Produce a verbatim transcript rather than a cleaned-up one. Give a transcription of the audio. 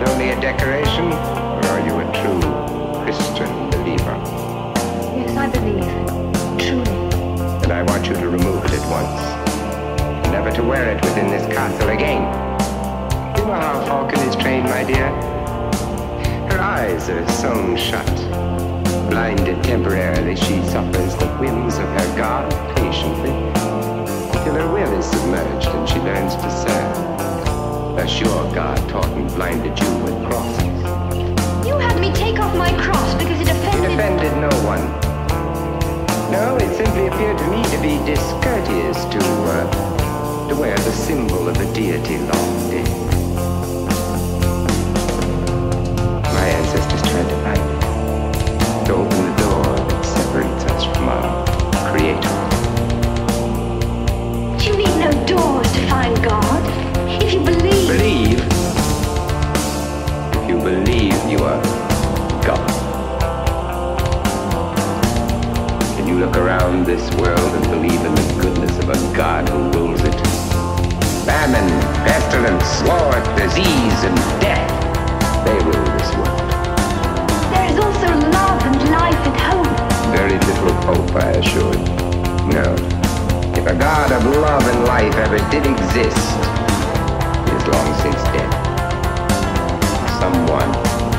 it only a decoration, or are you a true Christian believer? Yes, I believe, truly. And I want you to remove it at once, never to wear it within this castle again. You know how a falcon is trained, my dear? Her eyes are sewn shut. Blinded temporarily, she suffers the whims of her god patiently, till her will is submerged and she learns to serve, as your God taught and blinded you with crosses. You had me take off my cross because it offended... It offended no one. No, it simply appeared to me to be discourteous to, uh, to wear the symbol of a deity long dead. This world and believe in the goodness of a God who rules it. Famine, pestilence, war, disease, and death, they rule this world. There is also love and life and hope. Very little hope, I assure you. No. If a God of love and life ever did exist, he is long since dead. Someone